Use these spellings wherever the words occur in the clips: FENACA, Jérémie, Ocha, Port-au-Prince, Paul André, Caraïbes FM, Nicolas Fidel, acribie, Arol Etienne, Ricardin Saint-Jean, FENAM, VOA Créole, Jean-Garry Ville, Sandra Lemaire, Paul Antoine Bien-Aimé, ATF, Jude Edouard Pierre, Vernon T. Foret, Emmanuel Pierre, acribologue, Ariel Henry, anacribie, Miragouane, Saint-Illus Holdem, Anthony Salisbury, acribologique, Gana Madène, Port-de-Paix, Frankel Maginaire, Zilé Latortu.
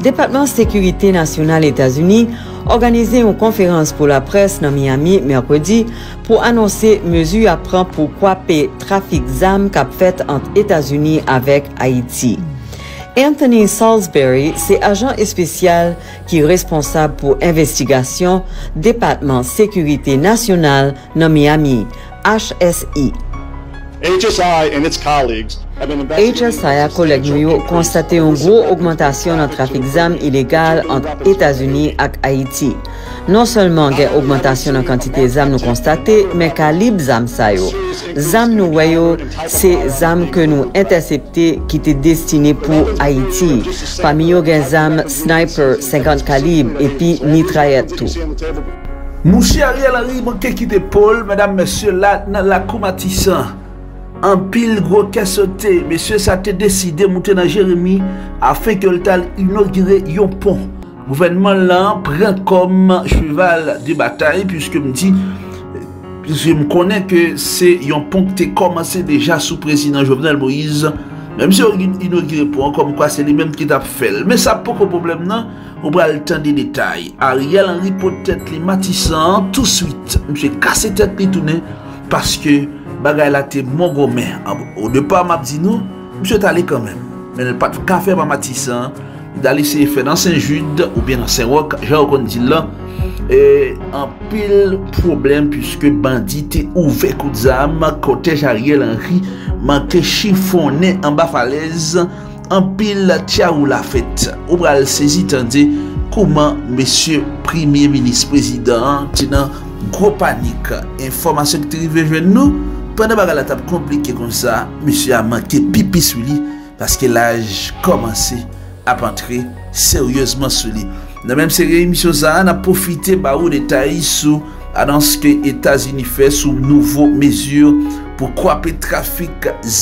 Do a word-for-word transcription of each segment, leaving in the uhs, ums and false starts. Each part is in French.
Département Sécurité Nationale États-Unis organisé une conférence pour la presse dans Miami mercredi pour annoncer mesures à prendre pour couper trafic d'armes qu'a fait entre États-Unis avec Haïti. Anthony Salisbury, c'est agent spécial qui est responsable pour investigation département Sécurité Nationale dans Miami, H S I. H S I and its colleagues H S I a collègue New constaté une grosse augmentation dans le trafic d'armes illégales entre États-Unis et Haïti. Non seulement il y a une augmentation dans la quantité d'armes nous constatée, mais calibre d'armes ça yo. Zam nous voyons, c'est zam que nous interceptées qui étaient destinées pour Haïti. Parmi eux, des armes sniper cinquante calibre et puis mitraillette tout. Mon cher Ariel Henry, manqué qui dépaule, mesdames, messieurs, là, la coumatissant. En pile gros cassoté, monsieur ça a décidé de monter dans Jérémie afin que le tal inauguré un pont. Le gouvernement là prend comme cheval de bataille puisque me dit, je me connais que c'est un pont qui a commencé déjà sous président Jovenel Moïse. Même si on inaugure pour comme quoi c'est lui-même qui t'a fait. Mais ça pas de problème non, on va le temps des détails. Ariel Henry peut tête les matissant tout de suite. Monsieur cassé tête les tourner parce que bagay la te mon gros mère. Au départ m'a dit nous, monsieur t'allé quand même. Mais le pas de café ma Matissan, d'aller essayer faire dans Saint-Jude ou bien dans Saint-Roch, genre qu'on dit là et en pile problème puisque bandit t'est ouvert coup d'âme côté Ariel Henry, manqué chiffonné en bas falaise, en pile tia ou la fête. Ou bral saisi tendez comment monsieur premier ministre président tenant gros panique information qui arrive jeune nous. Pendant que la table compliquée comme ça, monsieur a manqué pipi sur lui parce que l'âge commençait à entrer sérieusement sur lui. Dans la même série émission, on a profité de détails sur l'annonce que les États-Unis fait sous nouvelles mesures pour couper le trafic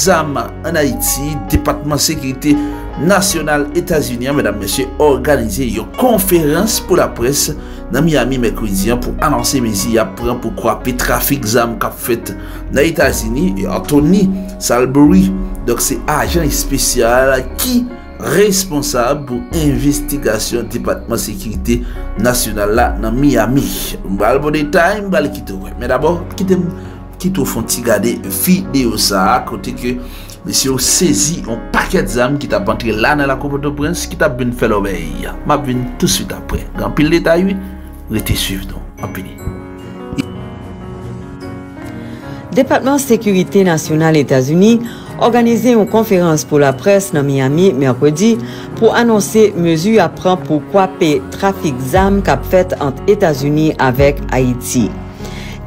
d'armes en Haïti. Département de sécurité nationale États-Unis, mesdames, messieurs, organisé une conférence pour la presse dans Miami mercredi pour annoncer mesures à prendre pour couper le trafic d'armes qu'a fait dans les États-Unis. Et Anthony Salisbury, donc c'est agent spécial qui responsable pour investigation département sécurité nationale là dans Miami. On va le détail, on va le quitter. Mais d'abord, quittez quitte au fond de regarder vidéo ça à côté que monsieur saisi un paquet d'armes qui t'a entré là dans la Côte de Prince qui t'a bien fait l'oreille. M'a bien tout de suite après. Grand pile détail, restez suivre donc. En pile. Département Sécurité Nationale États-Unis organisé une conférence pour la presse dans Miami mercredi pour annoncer mesures à prendre pour couper trafic d'armes qu'a fait entre États-Unis avec Haïti.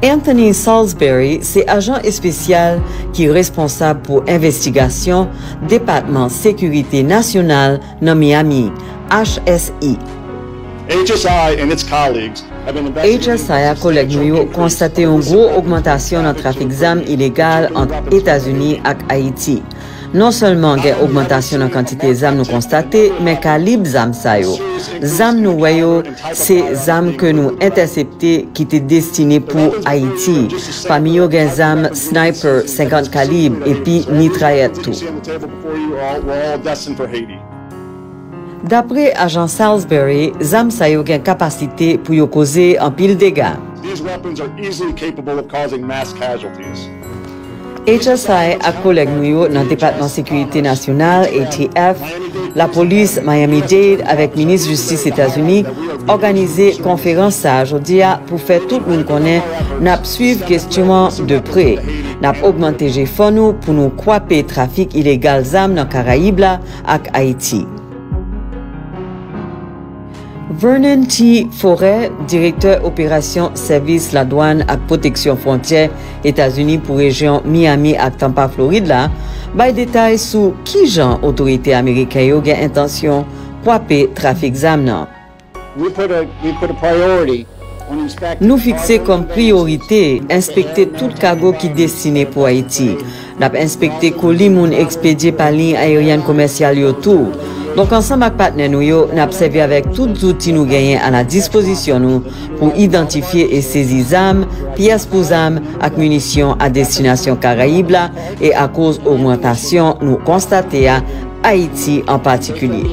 Anthony Salisbury, c'est agent spécial qui est responsable pour investigation département Sécurité Nationale dans Miami, H S I. H S I and its colleagues H S I a collègue New constaté une grosse augmentation dans le trafic d'armes illégales entre États-Unis et Haïti. Non seulement il y a une augmentation dans la quantité d'armes nous constatée, mais calibre d'armes ça yo. Zam nous voyons, c'est armes que nous interceptées qui étaient destinées pour Haïti. Parmi eux, des armes sniper cinquante calibre et puis mitraillette tout. D'après agent Salisbury, zam sa yo gen capacité pour yo causer en pile dégâts. H S I a collègue nous dans le département sécurité nationale A T F, la police Miami-Dade avec ministre justice États-Unis organisé conférence aujourd'hui pour faire tout le monde connaître n'a suivre questionnement de près. N'a augmenté G F O nous pour nous couper trafic illégal d'armes dans Caraïbes et Haïti. Vernon T. Foret, directeur opération service la douane à protection frontière États-Unis pour région Miami à Tampa, Floride, là, bay détail sur qui genre autorité américaine yo gen intention couper trafic d'armes. Nous fixons comme priorité inspecter tout cargo qui est destiné pour Haïti. Nous avons inspecté colis moun expédié par ligne aérienne commerciale autour. Donc ensemble avec partenaires nous, nous avons observé avec tous les outils nous gagnons à la disposition nous pour identifier et saisir les armes, pièces pour armes et munitions à destination Caraïbes et à cause augmentation nous constatons à Haïti en particulier.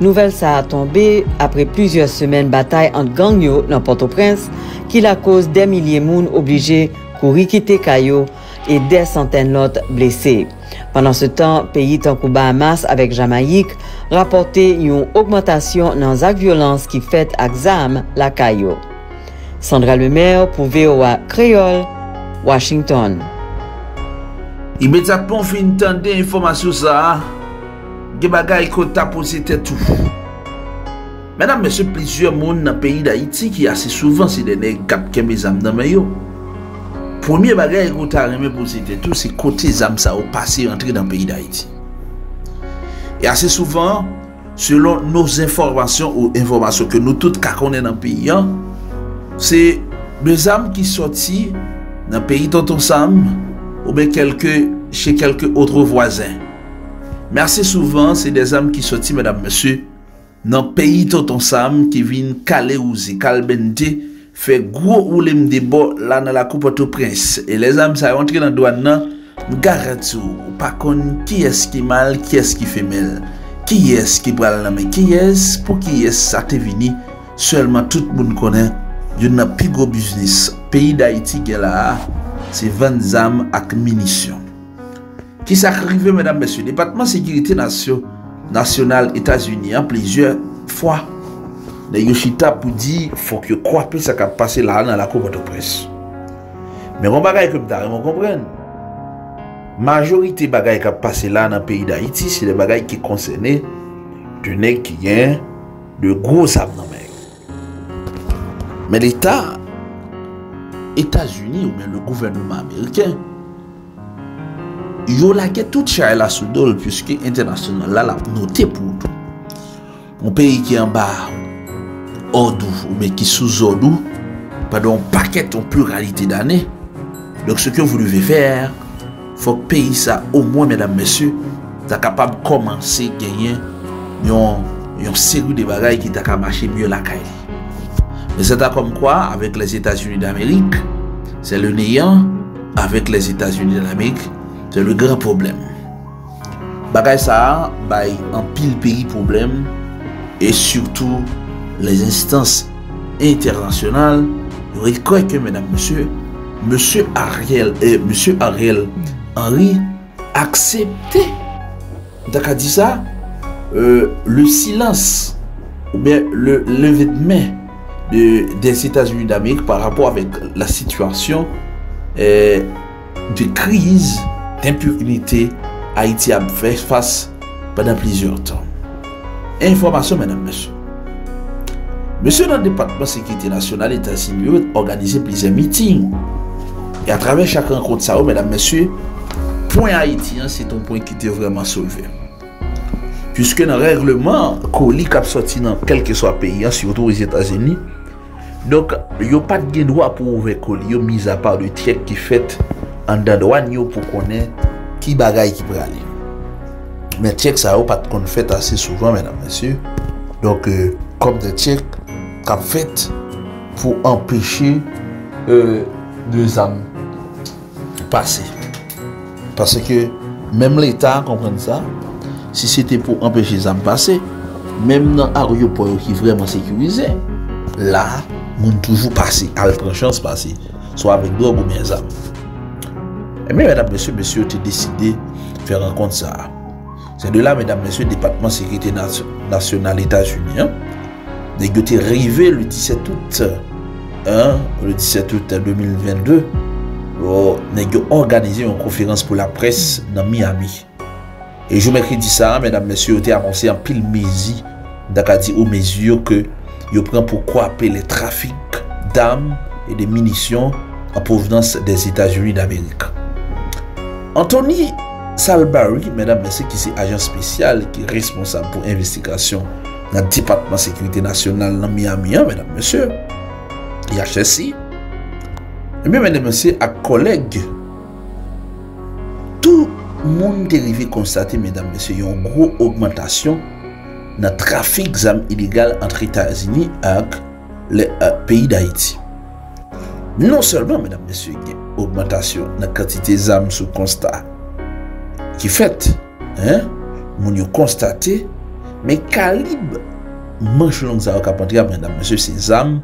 Nouvelle ça a tombé après plusieurs semaines de bataille entre gangs dans Port-au-Prince qui la cause des milliers de monde obligés de courir quitter Cayo et des centaines d'autres blessés. Pendant ce temps, pays tant que Bahamas avec Jamaïque rapportait une augmentation dans la violence qui fait à Zam la Cayo. Sandra Lemaire pour V O A Créole, Washington. Immédiatement, fin tendre information ça. Des bagailles qu'on t'a posé tout. Mesdames, messieurs, plusieurs monde dans le pays d'Haïti qui assez souvent c'est des nègres cap qui mes âmes dans mayo. Premier bagaille qu'on t'a remis posé tout, c'est côté âmes ça au passé rentrer dans le pays d'Haïti. Et assez souvent, selon nos informations ou informations que nous toutes connaissons dans le pays, hein, c'est des âmes qui sortent dans le pays tonton Sam ou bien quelques, chez quelques autres voisins. Mais assez souvent, c'est des âmes qui sortent, mesdames, messieurs, dans le pays tonton Sam qui viennent caler ou zi, calbente, fait gros ou lem débat là dans la coupe au prince. Et les âmes, ça rentre dans le douane, nous garantis ou pas qu'on qui est-ce qui mal, qui est-ce qui fait mal, qui est-ce qui parle la main, qui est-ce pour qui est-ce ça te vini, seulement tout le monde connaît, il y a un plus gros business. Le pays d'Haïti qui est là, c'est vingt âmes avec munitions. Qui s'est arrivé, mesdames, messieurs, le département de sécurité nationale États-Unis, hein, plusieurs fois, les Yoshita pour dire qu'il faut que croire plus ça qui a passé là dans la cour de presse. Mais on bagaille comme ça, on comprend. Majorité bagaille qui a passé là dans le pays d'Haïti, c'est les bagailles qui concernaient de nèg qui gagne de gros abnormes. Mais l'État, États-Unis ou bien le gouvernement américain, yo la tout toute chair la soudol puisque international là la noté pour tout. Un pays qui est en bas, ordou ou mais qui sous ordou, pardon, paquet en pluralité d'années. Donc ce que vous devez faire, faut que pays ça au moins, mesdames, messieurs, t'as capable de commencer à gagner une série de bagailles qui t'a marché mieux la caille. Mais c'est comme quoi, avec les États-Unis d'Amérique, c'est le néant, avec les États-Unis d'Amérique, c'est le grand problème. Bagay ça, bay en pile pays problème, et surtout les instances internationales, ils croient que, mesdames, messieurs, monsieur Ariel et monsieur Ariel Henry accepté, d'accord, dit ça, euh, le silence, ou bien le lever de main de, des États-Unis d'Amérique par rapport avec la situation euh, de crise. Impunité, Haïti a fait face pendant plusieurs temps. Information, mesdames, messieurs. Monsieur dans le département de sécurité nationale États-Unis a organisé plusieurs meetings. Et à travers chaque rencontre, ça, mesdames, messieurs, point haïtien, c'est un point qui était vraiment sauvé. Puisque dans le règlement, colis qui a sorti dans quel que soit le pays, surtout aux États-Unis, donc, il n'y a pas de droit pour ouvrir colis, mis à part le tiers qui fait. En douane pour connaître qui bagaille qui peut aller. Mais check ça pas qu'on fait assez souvent, mesdames, messieurs. Donc, euh, comme des checks qu'on fait pour empêcher euh, deux âmes de passer. Parce que même l'État comprend ça. Si c'était pour empêcher les âmes de passer, même dans l'aéroport qui est vraiment sécurisé, là, on toujours passer. À la prochaine chance passer. Soit avec drogue ou bien les âmes. Et bien, mesdames, messieurs, messieurs, tu as décidé de faire rencontre ça. C'est de là, mesdames, messieurs, le département de sécurité nationale États-Unis, hein, dès que tu es arrivé le dix-sept août, hein, le dix-sept août deux mille vingt-deux, oh, tu as organisé une conférence pour la presse dans Miami. Et je m'écris ça, mesdames, messieurs, tu as annoncé en pile mési, aux mesures que tu prends pour couper les trafics d'armes et de munitions en provenance des États-Unis d'Amérique. Anthony Salisbury, mesdames, messieurs, qui est agent spécial, qui est responsable pour l'investigation dans le département de sécurité nationale dans Miami, hein, mesdames, messieurs, et H S I, et bien, mesdames, messieurs, à collègues, tout le monde est arrivé à constater, mesdames, messieurs, une grosse augmentation dans le trafic d'armes illégales entre les États-Unis et les pays d'Haïti. Non seulement, mesdames, messieurs, il y a une augmentation de la quantité d'armes sous constat qui est faite, hein, moun yo constaté, mais calibre manche longue ça capable de madame monsieur Césame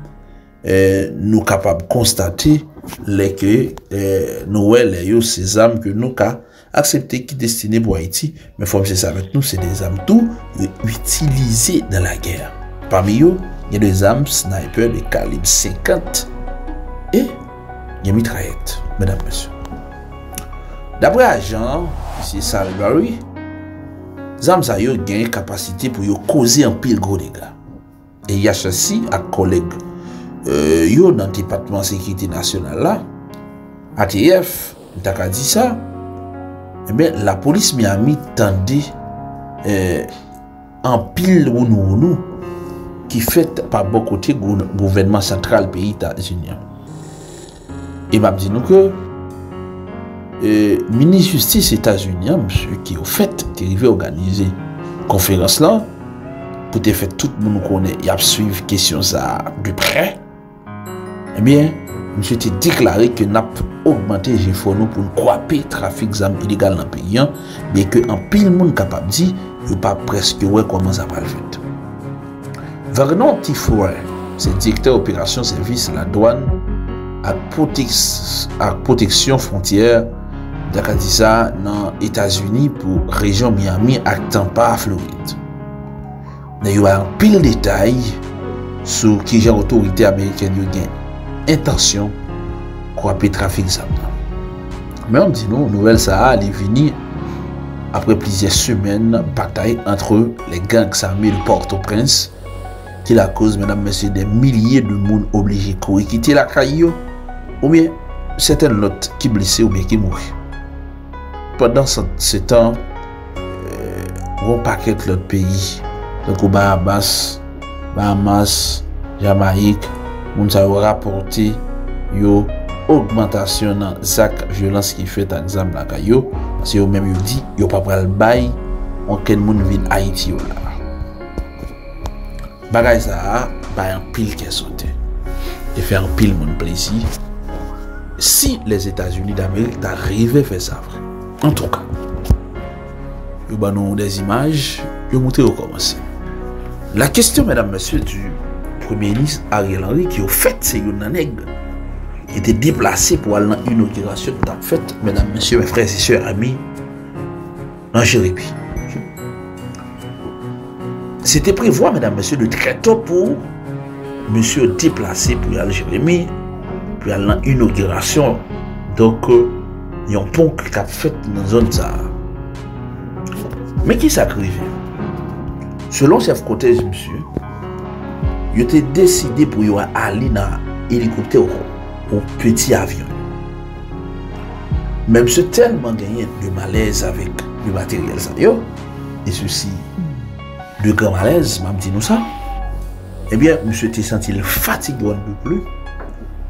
euh, nous capable constater les que euh, Noël les yo Césame que nous ca accepter qui destiné pour Haïti, mais faut c'est ça avec nous, c'est des armes tout utilisées dans la guerre. Parmi eux, il y a des armes sniper de calibre cinquante et il y a mitraillette, mesdames et messieurs. D'après agent monsieur Salisbury, Zam sa yo gen capacité pour yo causer un pile gros dégâts. Et H S I a collègue euh, yo dans le département de sécurité nationale là, A T F, t'as qu'à dire ça. Eh bien, la police Miami tendait euh, un pile wounou qui fait par bon côté gouvernement central pays États-Unis. Et m'a dit nous que Euh, ministre justice États-Unis, monsieur qui au fait est arrivé à organiser conférence là pour te faire tout le monde connaît et à suivre question ça de près. Eh bien, monsieur était déclaré que n'a augmenté les efforts pour croiser le trafic d'armes illégales dans le pays, mais que en pile monde capable de dire que pas presque ouais comment ça va le fait. Vernon T. Foret, c'est directeur opération service la douane à protection frontière d'Acadisa dans les États-Unis pour la région Miami à Tampa, Floride. Il y a un pile détail sur qui j'ai l'autorité américaine qui a intention de couper le trafic d'armes. Mais on dit non, Nouvelle-Sahara est venue après plusieurs semaines de bataille entre les gangs armés de Port-au-Prince, qui est la cause, mesdames, messieurs, des milliers de monde obligés de courir quitter la caillou, ou bien certaines lots qui blessés ou bien qui mourent. Pendant ce temps, on paquet l'autre pays, donc Bahamas, Bahamas, Jamaïque, on a rapporté une augmentation dans la violence qui fait à l'examen de la caillou, parce qu'ils ont même dit qu'ils n'ont pas pris le bail, aucun monde vient à Haïti. Bagay ça a pas un pile qui est sauté et faire un pile mon plaisir si les États-Unis d'Amérique t'arrivent à faire ça vrai. En tout cas, nous avons des images, nous montrer au commencement. La question, mesdames, messieurs, du Premier ministre Ariel Henry qui au fait c'est une nègre qui était déplacé pour aller dans l'inauguration de la fête, mesdames, messieurs, mes frères et sœurs, amis, en Jérémy. C'était prévu, mesdames, messieurs, de très tôt pour monsieur déplacer pour aller Jérémy, pour aller à l'inauguration. Donc, euh, il y a un pont qui a fait dans la zone ça. Mais qui s'arrivait? Selon chef cortège, monsieur, il était décidé pour y aller dans un hélicoptère ou un petit avion. Même si tellement gagné de malaise avec du matériel, ça, yo, et ceci. De grand malaise, m'a dit nous ça. Eh bien, monsieur était senti le fatigue de plus.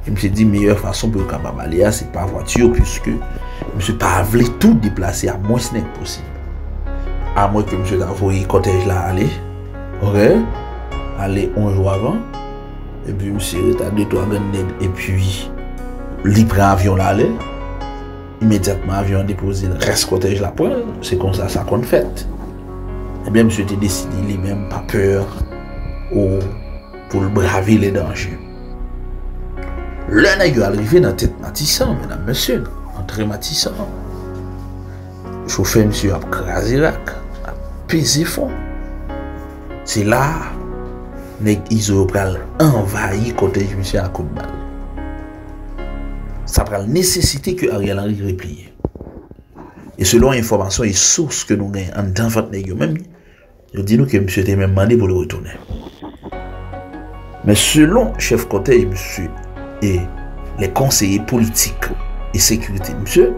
Et monsieur dit meilleure façon pour le c'est par voiture, puisque monsieur pas voulu tout déplacer à moins que possible. À moins que monsieur d'envoyer cortège là aller, ok, aller un jour avant. Et puis monsieur retardé trois et puis libre avion là aller. Immédiatement avion déposé, le reste cortège là pour. C'est comme ça ça qu'on fait. Eh bien, monsieur était décidé lui-même, pas peur, ou pour braver les dangers. L'un a eu arrivé dans la tête Matissan, mesdames, messieurs, André Matissan. Le chauffeur, monsieur, a crasé la a pesé fond. C'est là, les isopral envahi côté du monsieur à coup de balle. Ça prend la nécessité que Ariel Henry replie. Et selon information et source que nous gagnons en tant que même, je dis nous que monsieur était même demandé pour le retourner. Mais selon chef cortège, monsieur, et les conseillers politiques et sécurité, monsieur,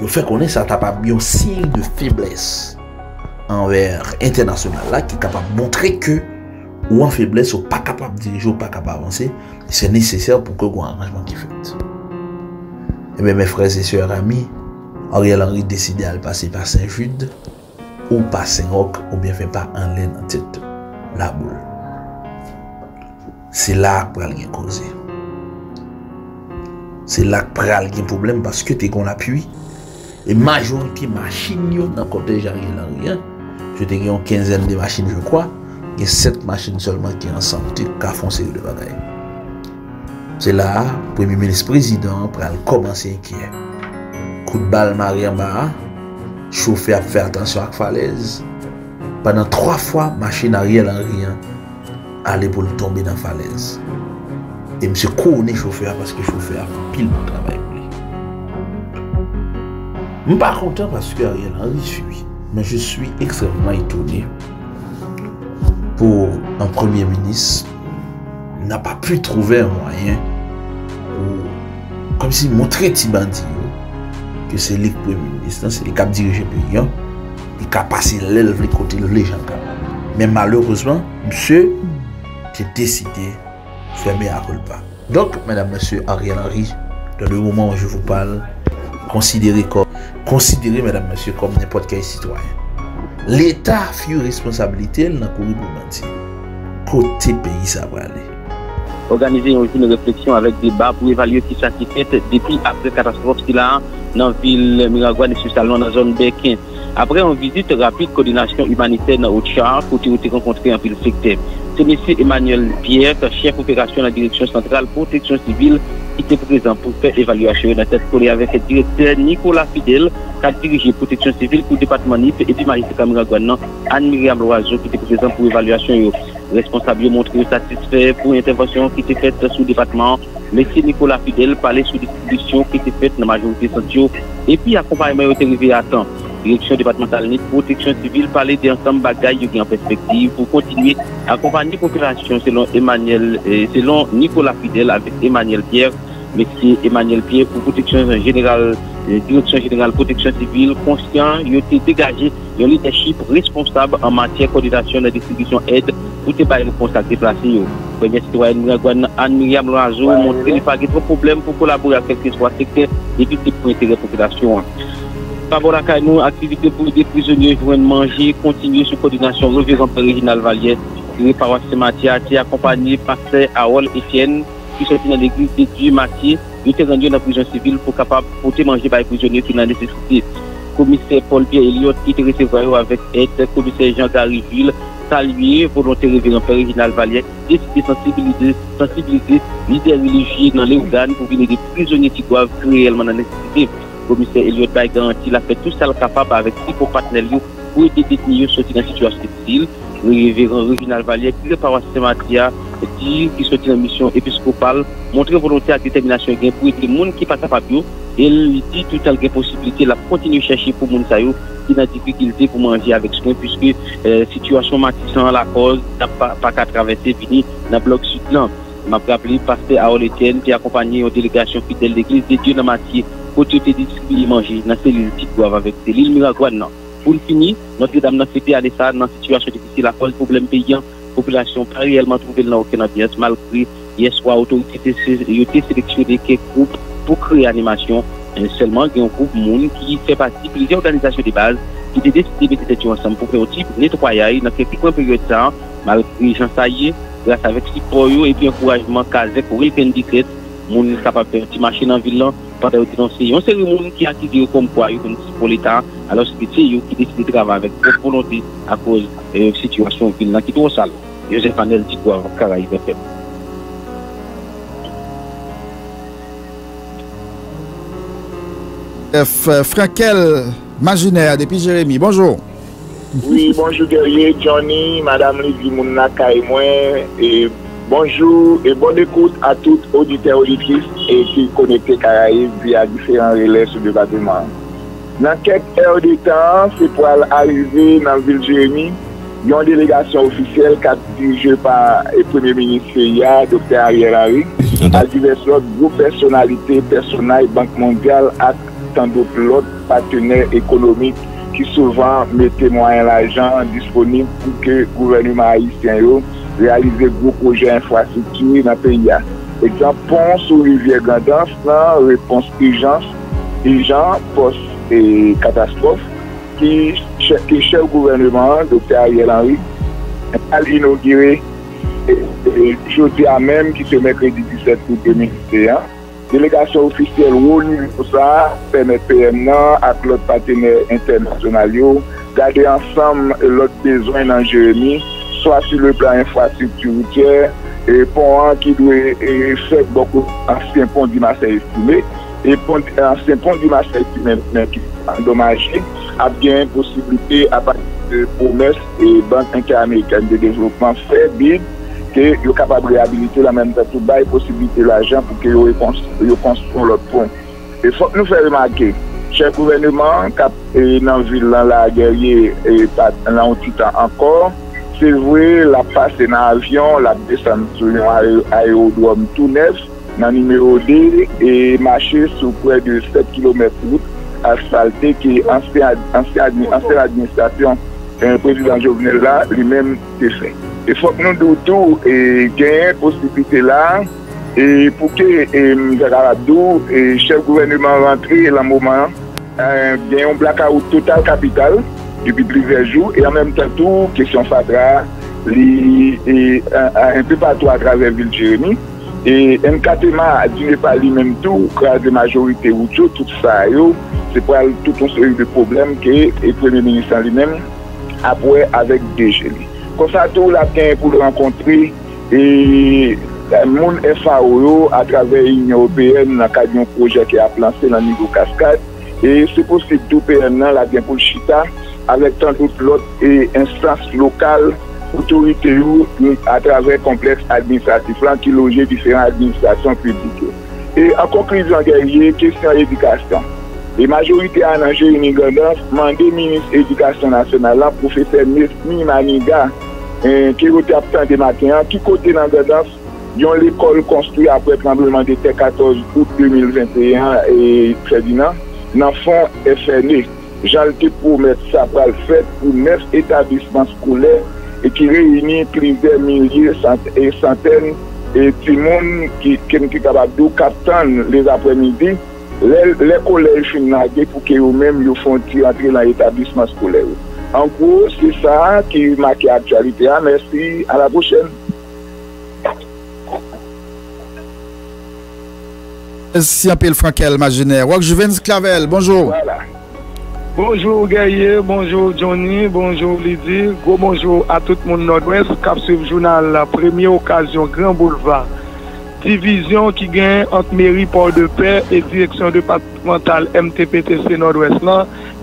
le fait qu'on est ça t'a pas bien signe de faiblesse envers international là qui est capable de montrer que ou en faiblesse ou pas capable de diriger ou pas capable d'avancer, c'est nécessaire pour que un arrangement qui fait. Et bien mes frères et sœurs amis, Ariel Henry décidait de passer par Saint-Jude ou par Saint-Roch ou bien fait par en laine en tête la boule. C'est là que pral gen cause. C'est là que pral gen problème parce que t'es qu'on l'appui. Et majorité machine dans le cortège Ariel Henry, Je t'ai une quinzaine de machines, je crois. Et sept machines seulement qui ensemble qui font série de bagailles. C'est là, le Premier ministre président pour commencer à inquiéter. Coup de balle marée en bas, chauffeur à faire attention à la falaise. Pendant trois fois, machine Ariel Henry allait pour tomber dans la falaise. Et monsieur couronné chauffeur parce que chauffeur a pile de travail pour lui. Je ne suis pas content parce que Ariel Henry suit, mais je suis extrêmement étonné. Pour un Premier ministre, n'a pas pu trouver un moyen pour, comme si montrer Tibandi que c'est lui le Premier ministre, c'est lui qui a dirigé le pays, qui a passé l'élève, les côtés, les gens. Mais malheureusement, monsieur qui a décidé de fermer à Arolpa. Donc, madame, monsieur Ariel Henry, dans le moment où je vous parle, considérez, comme, considérez madame, monsieur, comme n'importe quel citoyen. L'État a une responsabilité dans le courrier pour mentir. Côté pays, ça va aller. Organiser aussi une réflexion avec débat pour évaluer qui ça qui fait depuis après la catastrophe qui là dans la ville Miragouane et Sussalon dans la zone Békin. Après, on visite rapide coordination humanitaire dans Ocha pour rencontrer un pile secteur. C'est M. Emmanuel Pierre, chef opération de la direction centrale protection civile, qui était présent pour faire évaluation dans cette collée avec le directeur Nicolas Fidel, qui a dirigé protection civile pour le département N I P, et puis magistrat Miragouane, Anne-Myriam Loiseau, qui était présent pour évaluation. Responsable montré satisfait pour l'intervention qui était faite sous le département. M. Nicolas Fidel parlait sous distribution qui était faite dans la majorité centrale, et puis accompagnement est arrivé à temps. Direction départementale de protection civile parlait d'ensemble bagaille en perspective pour continuer à accompagner la population selon Emmanuel, eh, selon Nicolas Fidel avec Emmanuel Pierre. Monsieur Emmanuel Pierre pour protection générale, eh, direction générale protection civile, conscient, il a été dégagé d'un leadership responsable en matière de coordination de distribution aide pour les réponses à déplacer. Première citoyenne Miragouane, Anne-Myriam Loiseau, montre qu'il n'y a pas de problème pour collaborer avec les trois secteurs et puis pour intérêt de la population. Par rapport à nous, activité pour des prisonniers, joint manger, continuer sous coordination révérend original Valier, réparation de Mathias, accompagné par Arol Etienne, qui sont dans l'église de Dieu Mathieu, qui était rendu dans la prison civile pour capable porter manger par les prisonniers qui sont dans nécessité. Commissaire Paul Pierre-Eliott, qui était recevoir avec aide, commissaire Jean-Garry Ville, saluer volonté révérend original Valier, décider sensibiliser, sensibiliser les leaders religieux dans les organes pour venir des prisonniers qui doivent réellement dans la nécessité. Le commissaire Elliot Bay garantit qu'il a fait tout ça capable avec ses partenaires pour aider les détenus sortis dans la situation difficile. Le révérend Réginal Valier, qui est paroisse Saint-Mathia, qui sortit dans la mission épiscopale, montrer volonté et détermination pour aider les gens qui passent à Fabio. Et il dit tout à l'heure qu'il y a possibilité de continuer à chercher pour les gens qui ont des difficultés pour manger avec soin, puisque la situation matissant la cause n'a pas qu'à traverser fini dans le bloc sud-là. Je me rappelle, pasteur Arol Etienne qui accompagné une délégation fidèle de l'Église de Dieu dans Mathieu. Pour te distribuer manger dans ces îles qui doivent avec ces îles Miragouane. Pour finir, Notre-Dame n'a cité à l'État dans une situation difficile à cause de problèmes payants. La population n'a pas réellement trouvé dans aucun ambiance, malgré hier soir, l'autorité a été sélectionnée quelques groupes pour créer animation. Seulement, il y a un groupe monde qui fait partie de plusieurs organisations de base qui ont décidé de mettre ensemble pour faire un type de nettoyage dans quelques périodes de temps, malgré Jean Saillé, grâce avec Sipoyo et puis encouragement Kazek pour le Pendicette. Moun capable de faire une machine en ville, pendant que dénoncer. On sait les qui a dit comme quoi, ils sont pour l'État, alors c'est qui décident de travailler avec bonne volonté à cause de la situation en ville qui est au salon. Joseph Anel dit quoi, Caraïbes F M. Frankel Maginaire, depuis Jérémy, bonjour. Oui, bonjour Guerrier, Johnny, Madame Lizzie Mouna Kaïmouen et. Bonjour et bonne écoute à tous auditeurs auditrices et qui connectent Caraïbes via différents relais sur le bâtiment. Dans quelques heures de temps, c'est pour arriver dans la ville de Jérémy, il y a une délégation officielle qui a dirigée par le Premier ministre C I A, Docteur Ariel Henry, à divers autres groupes, personnalités, personnages, Banque mondiale, à tant d'autres partenaires économiques qui souvent mettent moyen l'argent disponible pour que le gouvernement haïtien réaliser gros projets infrastructures dans le pays. Exemple, pont sur rivière Grandance, réponse urgence, urgence, post et catastrophe, qui, qui chef gouvernement, Docteur Ariel Henry, a inauguré jeudi à même, qui se mercredi dix-sept août deux mille vingt et un, délégation officielle au niveau ça permet P M avec l'autre partenaire international garder ensemble l'autre besoin dans Jérémy, soit sur le plan infrastructure routière et pont qui doit faire beaucoup ancien pont du Marseille estimé et ancien pont du Marseille qui est endommagé a bien possibilité à partir de promesses et banque interaméricaine de développement fait bid que yo capable de réhabiliter la même tout bail possibilité l'argent pour que yo construise le pont. Et faut nous faire remarquer cher gouvernement cap dans ville la guerrier et pas là un petit temps encore c'est vrai la passer dans avion la descendre sur l'aérodrome tout neuf dans numéro deux et marcher sur près de sept kilomètres route asphaltée qui ancien ancien administration un président Jovenel là lui-même s'est fait. Il faut que nous doutions et gagner possibilité là et pour que le chef gouvernement rentre le moment gagne un blackout total capital depuis plusieurs jours et en même temps tout question Fadra et un peu partout à travers Ville Jérémy et N K T M A n'est pas lui-même tout grâce à la majorité ou tout ça c'est pour toute une série de problèmes que le Premier ministre lui-même après avec D G. Comme ça, tout la peine pour rencontrer et le monde F A O à travers l'Union européenne dans le cadre d'un projet qui a lancé dans le niveau cascade. Et c'est possible que tout P M la bien pour le Chita, avec tant d'autres l'autre et instances locales, autorités à travers le complexe administratif qui logeait différentes administrations publiques. Et en conclusion, guerrier, question éducation. La majorité a engagé une ignorance, mandé ministre de l'Éducation nationale, la professeur Nesmy Manigat, qui était absent de matin, qui côté dans l'ignorance, ils ont l'école construite après le tremblement de terre quatorze août deux mille vingt et un et Ferdinand, dans le fonds F N E. J'en ai promis ça pour le fait pour neuf établissements scolaires et qui réunit plusieurs milliers et centaines de personnes qui sont capables de capter les après-midi. Les, les collèges finissent pour que eux-mêmes ils font entrer dans l'établissement scolaire. En gros, c'est ça qui marque l'actualité. Ah, merci, à la prochaine. Merci un peu le Frankel Maginaire. Juvenz Clavel, bonjour. Voilà. Bonjour Gaillet, bonjour Johnny, bonjour Lydie, gros bonjour à tout le monde nord-ouest. Cap sur le journal, la première occasion, Grand Boulevard. Division qui gagne entre mairie Port-de-Paix et direction départementale M T P T C Nord-Ouest,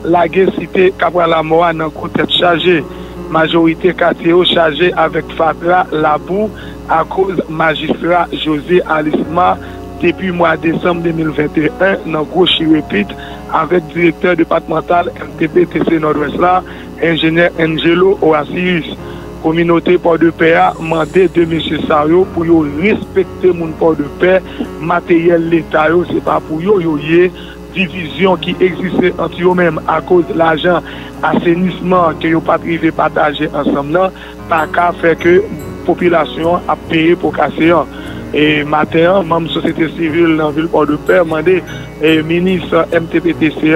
la guerre cité Cabral-Lamoa dans côté chargé. Majorité quartier chargé avec Fatra Labou à cause magistrat José Alisma depuis mois décembre deux mille vingt et un dans gros chirépit avec directeur départemental M T P T C Nord-Ouest, ingénieur Angelo Horatius. Communauté Port-de-Paix a demandé de M. Sario pour respecter mon Port-de-Paix, matériel l'État, ce n'est pas pour yoye division qui existait entre eux-mêmes à cause de l'argent, assainissement que yo pas privé partager ensemble, pas qu'à faire que la population a payé pour casser. Et matin, même société civile dans la ville Port-de-Paix a demandé au ministre M T P T C,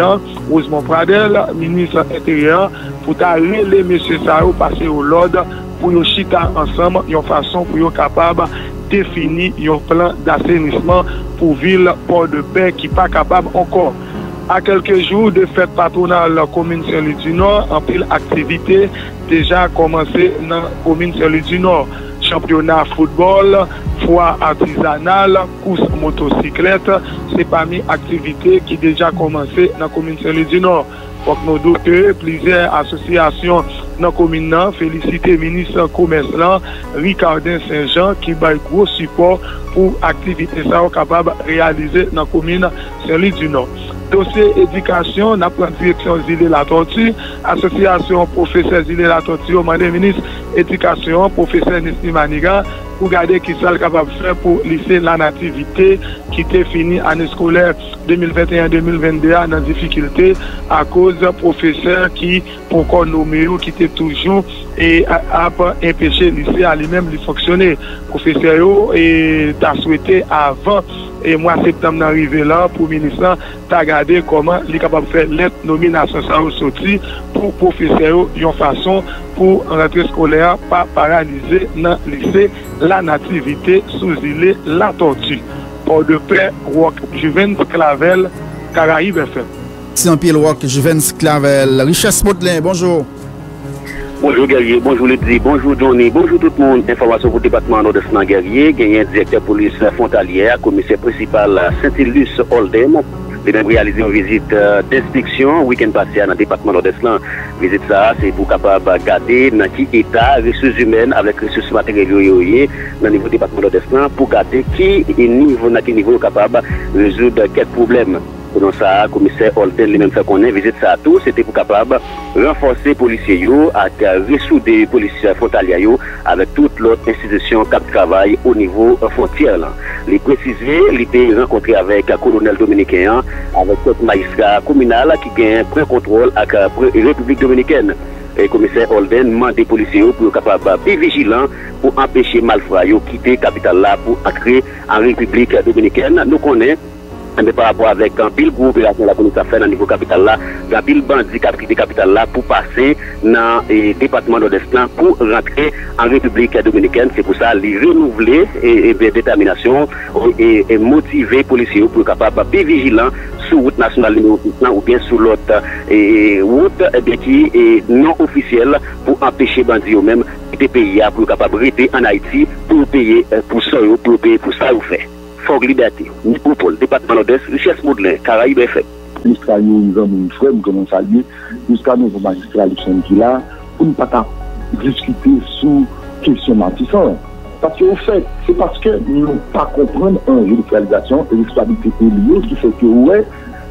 Rosemont Pradel, ministre intérieur, pour relever M. Sao passer au l'ordre pour nous chiter ensemble, une façon pour nous capable de définir un plan d'assainissement pour la ville Port-de-Paix qui n'est pas capable encore. À quelques jours de fête patronale de la commune Saint-Louis du Nord, en pile activité déjà commencé dans la commune Saint-Louis du Nord. Championnat football, foire artisanale, course motocyclette, c'est parmi activités qui déjà commencé dans la commune Saint-Louis du Nord. Donc nous doutons plusieurs associations dans la commune, féliciter le ministre du Commerce, Ricardin Saint-Jean, qui a un gros support pour l'activité capable de réaliser dans la commune Saint-Louis du Nord. Dossier éducation, nous prenons direction Zilé Latortu, association professeur Zilé Latortu, madame ministre éducation, professeur Nesmy Manigat, pour garder qui ça capable de faire pour lycée la nativité qui était fini année scolaire deux mille vingt et un deux mille vingt-deux dans difficulté à cause de professeur qui pourquoi nommé qui était toujours et a empêché le lycée à lui-même de fonctionner. Professeur et t'a souhaité avant et moi septembre arrivé là pour ministre t'a regardé comment il est capable de faire lettre nomination ça sorti pour professeur une façon pour rentrée scolaire pas paralysée dans le lycée la nativité sous île la tortue. Port-de-Paix, Rock, Juvens, Clavel, Caraïbes F M. Saint-Pil, Rock, Juvens, Clavel. Richesse Modelin, bonjour. Bonjour Guerrier, bonjour Ludzi, bonjour Johnny, bonjour tout le monde. Information pour le département nord-est Guerrier, gagné directeur police frontalière, commissaire principal Saint-Illus Holdem. Les mêmes réalisé une visite d'inspection week-end passé dans le département nord-est. Visite ça, c'est pour capable de garder dans qui état ressources humaines avec ressources matérielles dans le niveau du département nord-est pour garder qui est niveau, dans quel niveau capable de résoudre quelques problèmes. Dans ça, commissaire Holden, les mêmes fait qu'on a visite ça à tout, c'était pour capable renforcer les policiers, avec ressouder les policiers frontaliers avec toute l'autre institution qui travaille au niveau frontière. Les préciser, l'idée de rencontrer avec le colonel dominicain, avec le magistrat communal qui gagne plein contrôle avec la République dominicaine. Et le commissaire Holden demande aux policiers pour être capable de vigilants pour empêcher les malfrats de quitter la capitale là pour entrer en République dominicaine. Nous connaissons. Mais par rapport avec un pile groupe, la police a fait dans le niveau capital là, un pile bandit qui a pris capital là pour passer dans le département nord-est pour rentrer en République dominicaine. C'est pour ça les renouveler et, et, et détermination et, et motiver les policiers pour être capables de vigilants sur la route nationale numéro six ou bien sur l'autre route qui est non officielle pour empêcher les bandits eux-mêmes des pays pour être capables de rester en Haïti pour payer pour ça, pour payer pour ça ou fait. Fort Liberté, Métropole, département nord-est, Richesse Modelin, Caraïbes F M. Jusqu'à nous, nous avons frère, comme on dit, jusqu'à nous, magistrats, les gens qui là, pour ne pas discuter sous question d'antisant. Parce qu'en fait, c'est parce que nous ne pas comprendre en judicialisation et l'historité élite qui fait que, ouais,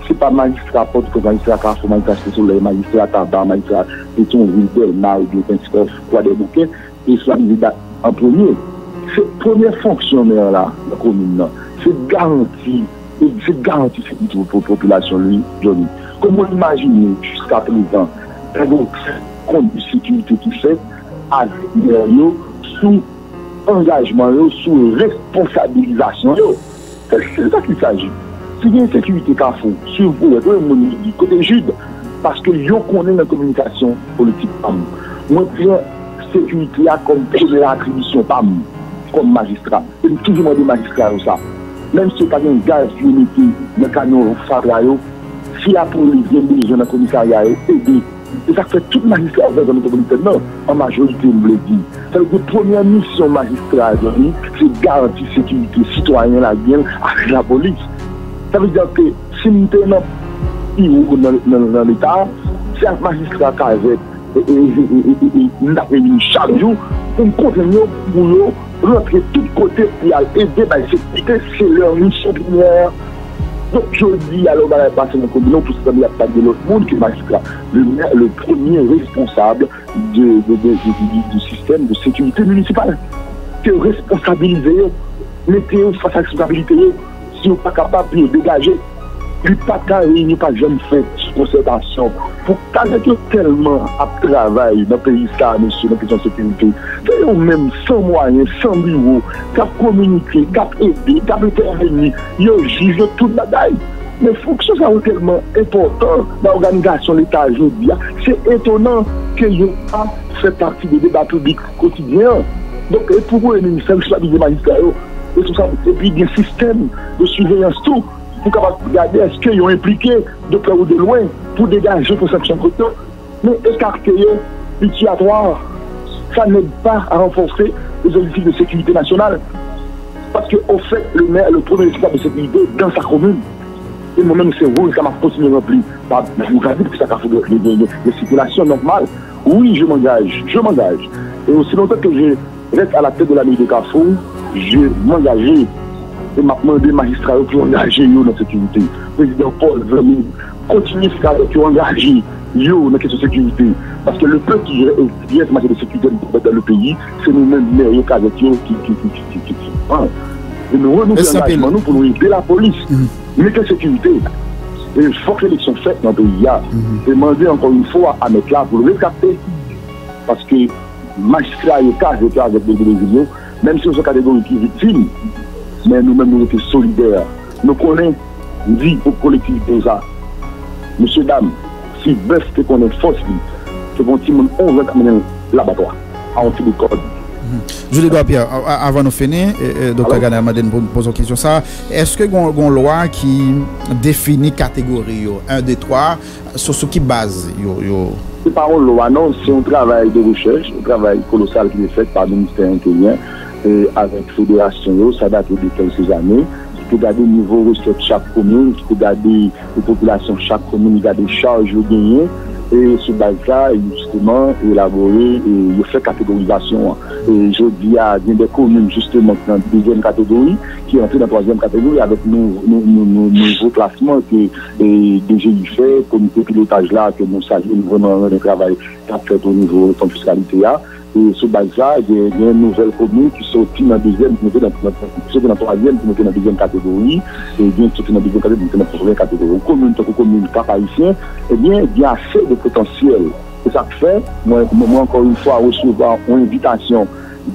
c'est pas magistrat, pas que magistrat, car ce magistrat, c'est sur les magistrats, tabac, magistrat, et son vilbel, mal, de Pentecoste, quoi des bouquets, et soit en premier. C'est le premier fonctionnaire là, la commune, c'est garanti, c'est garanti pour la population, lui, Johnny. Comment imaginer jusqu'à présent, un compte de sécurité qui fait, avec sous engagement, sous responsabilisation. C'est ça qu'il s'agit. Si il y a une sécurité qu'à fond, sur vous, du côté Jude, parce que vous connaissez la communication politique, moi, je prends sécurité comme première attribution, pas moi. Comme magistrat. Et toujours des magistrats ou ça. Même si tu as un gaz qui est le canon ou si la police vient de la commissariat et aider, et ça fait tout magistrat dans le métropolitain, en majorité, on le dit. C'est la première mission magistrat, c'est garantir la sécurité citoyenne avec la police. Ça veut dire que si nous sommes dans l'État, c'est un magistrat qui avait une chaque jour pour continuer pour rentrer de tous côtés pour aider la sécurité, c'est leur mission première. Donc je dis alors dans la passer dans le combinon, tout ça n'a pas de l'autre monde qui magistrat, le premier responsable de, de, de, de, du système de sécurité municipale. C'est responsabiliser, mettez-vous face à la responsabilité, si vous n'êtes pas capable de dégager. Il pas qu'à réunir pas jeune fait concertation pour que tellement à travail dans le pays ça, monsieur, dans la question de sécurité. C'est eux-mêmes sans moyens, sans bureau, qui ont communiqué, qui ont aidé, qui ont intervenu, ils ont jugé toute la bataille. Mais la fonction est tellement importante dans l'organisation de l'État aujourd'hui. C'est étonnant qu'ils n'aient pas fait partie des débats publics quotidiens. Donc, pour vous, le ministère, responsabilité magistrat, et puis des systèmes de surveillance, tout. Pour regarder est-ce qu'ils ont impliqué de près ou de loin pour dégager pour cette chambre de mais écarter l'utilisatoire, ça n'aide pas à renforcer les objectifs de sécurité nationale. Parce qu'au fait, le maire, le premier responsable de sécurité dans sa commune, et moi-même, c'est vous, ça m'a continué à remplir. Je vous garantis que ça a fait des circulations normales. Oui, je m'engage, je m'engage. Et aussi longtemps que je reste à la tête de la mairie de Carrefour, je m'engage. Et maintenant, des magistrats qui ont engagé dans la sécurité. Le président Paul André continue ce travail qui ont engagé dans la question de sécurité. Parce que le peu qui vient en matière de sécurité dans le pays, c'est nous-mêmes, les cadres qui ont. Et nous renouvelons l'engagement pour nous aider la police. Mais que sécurité. Et il faut que l'élection faite dans le pays. Et demander encore une fois à mettre là pour le récapter. Parce que les magistrats et les cadres avec les Brésiliens, même si on sont catégories qui victimes, mais nous-mêmes, nous étions solidaires. Nous connaissons, dit au collectif déjà. Monsieur, dame, si bœuf te connaît force, c'est bon, si on veut amener l'abattoir, à anti-décode, Jude Edouard Pierre, avant de finir, docteur Gana Madène pose une question. Est-ce que vous avez une loi qui définit catégorie un, deux, trois sur ce qui base? Ce n'est pas une loi, non. C'est un travail de recherche, un travail colossal qui est fait par le ministère intérieur et avec la fédération. Ça date de quelques années. Il faut garder le niveau de recette chaque commune, il faut garder les populations chaque commune, il faut garder les charges gagnées. Et sur base-là, justement, élaborer et faire catégorisation. Et je dis à des communes, justement, dans la deuxième catégorie, qui entrent dans la troisième catégorie avec nos nouveaux placements que D G I fait, comité pilotage-là, que nous saluons vraiment le travail qu'a fait au niveau de la fiscalité. Et sur base-là, il y a une nouvelle commune qui sort dans la deuxième, qui sort dans la troisième, qui sort dans la deuxième catégorie, et bien qui sort dans la deuxième catégorie, qui sort dans la première catégorie. Commune, tant que commune cap-haïtien, eh bien, il y a assez de potentiel. Et ça fait, moi, moi encore une fois, recevoir une invitation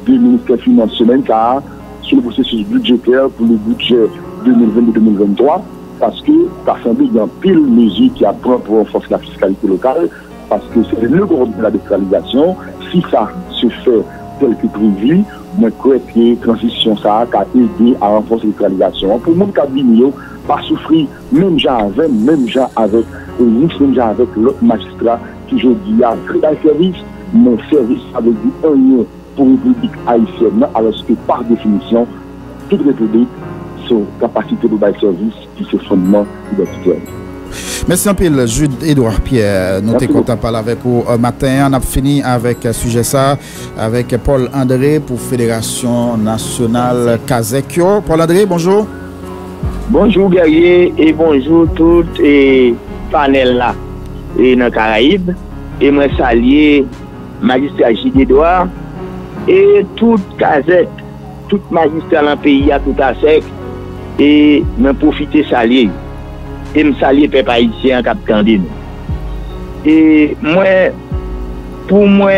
du ministère financier, car sur le processus budgétaire pour le budget deux mille vingt-deux deux mille vingt-trois, parce que l'Assemblée, il y a pile mesure qui apprend pour renforcer la fiscalité locale, parce que c'est le gros de la décentralisation. Si ça se fait tel que prévu, je crois que la transition ça a aidé à renforcer la décentralisation. Pour le monde qui a pas souffrir, même gens avec, même gens avec, même gens avec l'autre magistrat qui je dis à créer un service, mais service avec du un pour une République haïtienne, alors que par définition, toute République, son capacité de bail service qui se fondement identitaire. Merci un peu, Jude Edouard Pierre. Nous sommes contents de parler avec vous euh, matin. On a fini avec le euh, sujet ça, avec Paul André pour Fédération Nationale Kazekyo. Paul André, bonjour. Bonjour Guerrier et bonjour tout le panel là et dans les Caraïbes. Et moi saluer magistrat Jude Edouard et toute Kazek, tout magistrat dans le pays à tout à sec. Et nous profiter saluer. Et me saluer peuple haïtien cap candide. Et moi pour moi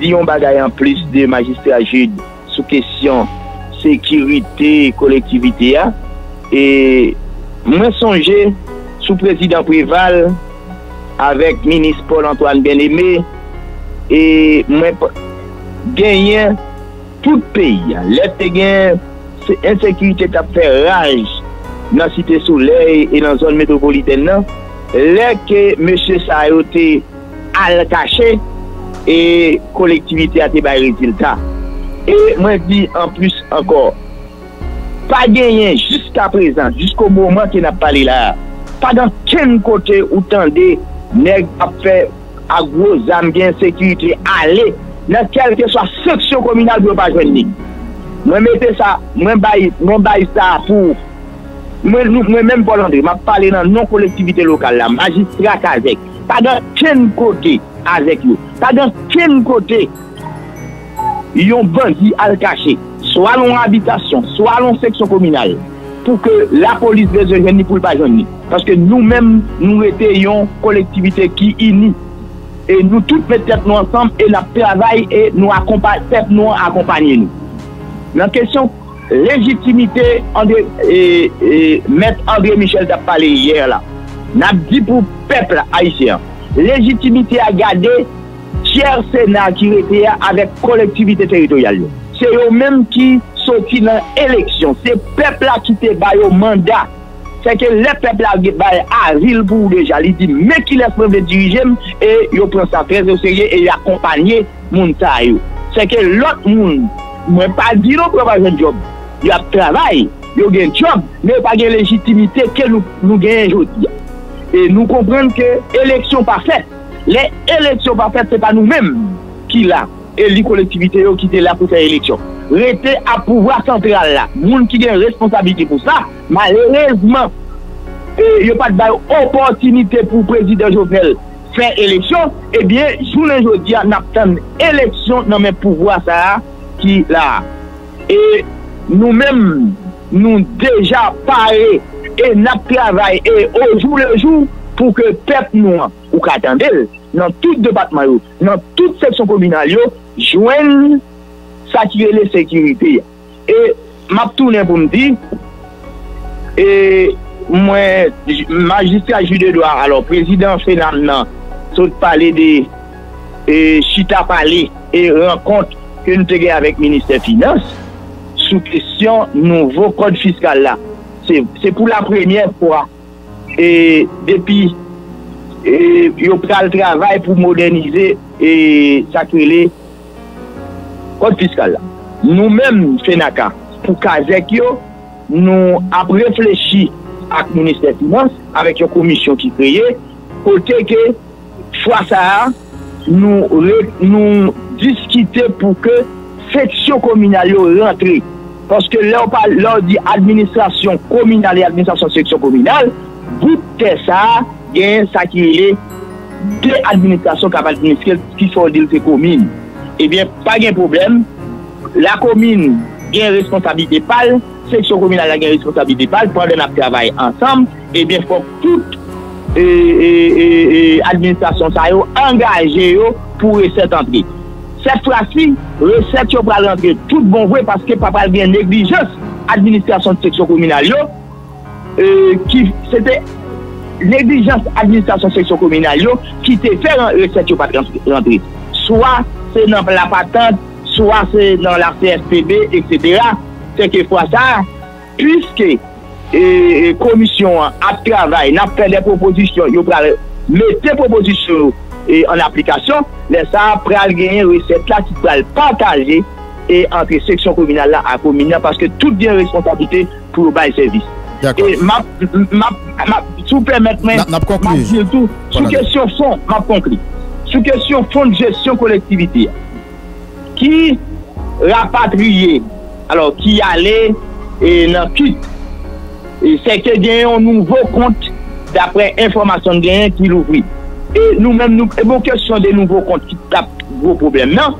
dit on bagaille en plus de magistrat Jude sous question sécurité collectivité a. Et moi songé sous président Préval avec ministre Paul Antoine Bien-Aimé et moi gagné tout pays. L'été gain c'est insécurité qui a fait rage dans la cité Soleil et dans la zone métropolitaine, là que M. Sayoté a le caché et la collectivité a été baillée résultat. Et moi je dis en plus encore, pas gagné jusqu'à présent, jusqu'au moment qu'il n'a pas parlé là, pas dans quel côté où tendez, nèg a fait à gros âmes d'insécurité, aller dans quelle que soit section communale de pas joindre. Moi mettez ça, moi baille, moi baille ça pour moi-même, Paul André, je parle dans nos collectivités locales, la magistrat Kazek, pas dans quel côté avec nous, pas dans quel côté ils ont bandit à le cacher, soit l'on habitation, soit l'on section communale, pour que la police ne les gêne pour pas gêner. Parce que nous-mêmes, nous étions une collectivité qui unit. Et nous toutes mettons nous ensemble et la travail et nous accompagnons. La question légitimité, André, et, et, maître André Michel a parlé hier là. N'a dit pour peuple haïtien. Légitimité à garder, tiers Sénat qui était avec collectivité territoriale. C'est eux-mêmes qui sont dans l'élection. C'est peuple là qui te baille au mandat. C'est que les peuples là qui baille à ville pour déjà. Ils disent, mais qui laisse prendre le dirigeant et ils prennent ça très au sérieux et ils accompagnent Mountaï. C'est que l'autre monde, moi pas dire qu'on va faire un job. Il y a travail, il y a un job, mais pas de légitimité que nous, nous gagnons aujourd'hui. Et nous comprenons que l'élection parfaite, les élections parfaites, ce n'est pas nous-mêmes qui là, et les collectivités qui étaient là pour faire élection. Rester à pouvoir central là, les gens qui ont responsabilité pour ça, malheureusement, il n'y a pas d'opportunité pour le président Jovenel faire élection, eh bien, je vous dis, on attend élection dans le pouvoir ça, qui là. Et nous-mêmes, nous déjà paré et nous travaillons et au jour le jour pour que peuple nous, ou qu'attendez, dans tout département, dans toute section communale, joignent ça qui est la sécurité. Et je tourne pour me dire, et moi, magistrat Jude Edouard, alors président Fénam, saute parler de Chita Palais et rencontre que nous avons avec le ministère des Finances sous question nouveau code fiscal là. C'est pour la première fois. Et depuis, il prend le travail pour moderniser et sacrer le code fiscal là. Nous-mêmes, FENACA, pour Kazek, nous avons réfléchi avec le ministère des Finances, avec une commission qui est créée, côté que, fois ça, nous, nous discuter pour que section communale rentre. Parce que là, on parle de administration communale et administration section communale, vous faites ça, il y a ça qui est deux administrations qui sont des communes. Eh bien, pas de problème, la commune a une responsabilité pâle, section communale a une responsabilité pâle, pendant qu'on travaille ensemble, eh bien, il faut toute et, et, et, administration ça engagée pour recette entrée. Cette fois-ci, recette yo pral rentrer tout bon vrai parce que papa vient négligence administration de section communale yo euh, qui c'était négligence administration section communale yo qui te fait recette yo pas rentrer. Soit c'est dans la patente, soit c'est dans la C F P B, et cetera. C'est que fois ça, puisque et commission à travail n'a fait des propositions, yo pral mettre des propositions et en application, les ça pral gagner recette là qui pral partager et entre section communale là à commune parce que toute bien responsabilité pour bail service. Et m'a m'a tout permettre mais surtout sous question fond, m'a conclu. Sous question fond de gestion collectivité qui rapatrier alors qui allait et dans quitte c'est que y a un nouveau compte d'après information gain qui l'ouvre. Et nous-mêmes, nous avons question des nouveaux comptes qui tapent vos problèmes. Non,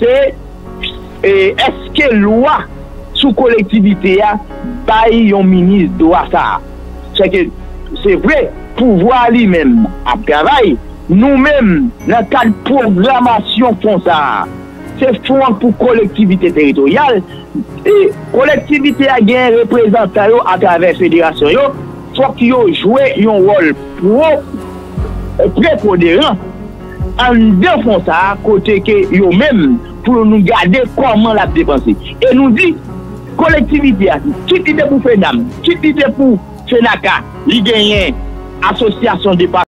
c'est est-ce que la loi sous collectivité a baillé un ministre de ça? C'est que c'est vrai, pouvoir lui-même à travail, nous-mêmes, dans le cadre de programmation font ça. C'est fond pour collectivité territoriale. Et collectivité a gagné un représentant à travers la fédération. Il faut qu'ils jouent un rôle pro, prépondérant. En deux font ça, côté que yo même pour nous garder comment la dépenser. Et nous dit, collectivité, qui dit pour FENAM, qui dit pour FENACA, les gagnants, association de